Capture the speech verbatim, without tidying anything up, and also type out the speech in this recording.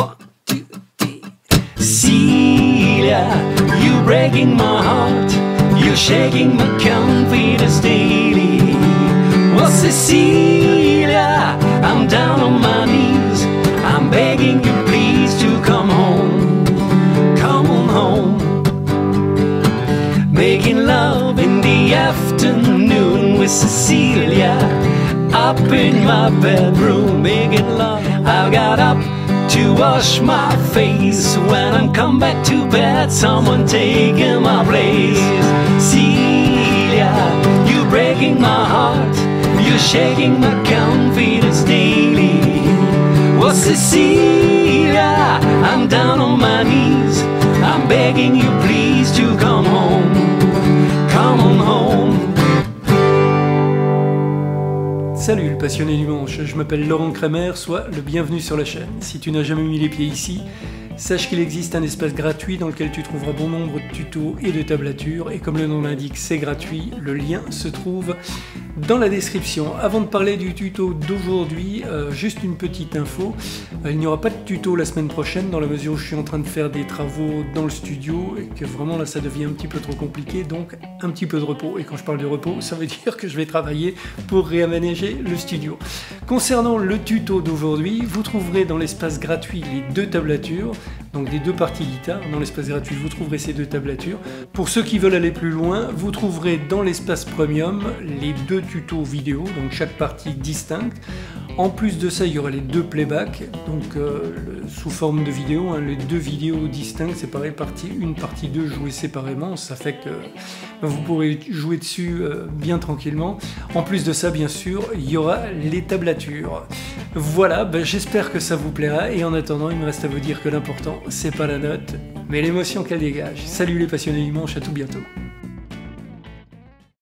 One, two, three. Cecilia, you're breaking my heart. You're shaking my confidence daily. Well, Cecilia, I'm down on my knees. I'm begging you please to come home. Come on home. Making love in the afternoon with Cecilia. Up in my bedroom, making love. I got up to wash my face. When I come back to bed, someone taking my place. Cecilia, you're breaking my heart. You're shaking my confidence daily. Well, Cecilia, I'm down on my knees. I'm begging you please to come home. Come on home. Salut le passionné du manche, je m'appelle Laurent Kremer, soit le bienvenu sur la chaîne. Si tu n'as jamais mis les pieds ici, sache qu'il existe un espace gratuit dans lequel tu trouveras bon nombre de tutos et de tablatures, et comme le nom l'indique, c'est gratuit, le lien se trouve dans la description. Avant de parler du tuto d'aujourd'hui, euh, juste une petite info, il n'y aura pas de tuto la semaine prochaine dans la mesure où je suis en train de faire des travaux dans le studio et que vraiment là ça devient un petit peu trop compliqué, donc un petit peu de repos, et quand je parle de repos, ça veut dire que je vais travailler pour réaménager le studio. Concernant le tuto d'aujourd'hui, vous trouverez dans l'espace gratuit les deux tablatures, donc des deux parties guitare. Dans l'espace gratuit, vous trouverez ces deux tablatures. Pour ceux qui veulent aller plus loin, vous trouverez dans l'espace premium les deux tutos vidéo, donc chaque partie distincte. En plus de ça, il y aura les deux playbacks, donc euh, le, sous forme de vidéo, hein, les deux vidéos distinctes, séparées, partie un, partie deux, jouées séparément, ça fait que vous pourrez jouer dessus euh, bien tranquillement. En plus de ça, bien sûr, il y aura les tablatures. Voilà, ben, j'espère que ça vous plaira, et en attendant, il me reste à vous dire que l'important, c'est pas la note, mais l'émotion qu'elle dégage. Salut les passionnés du manche, à tout bientôt.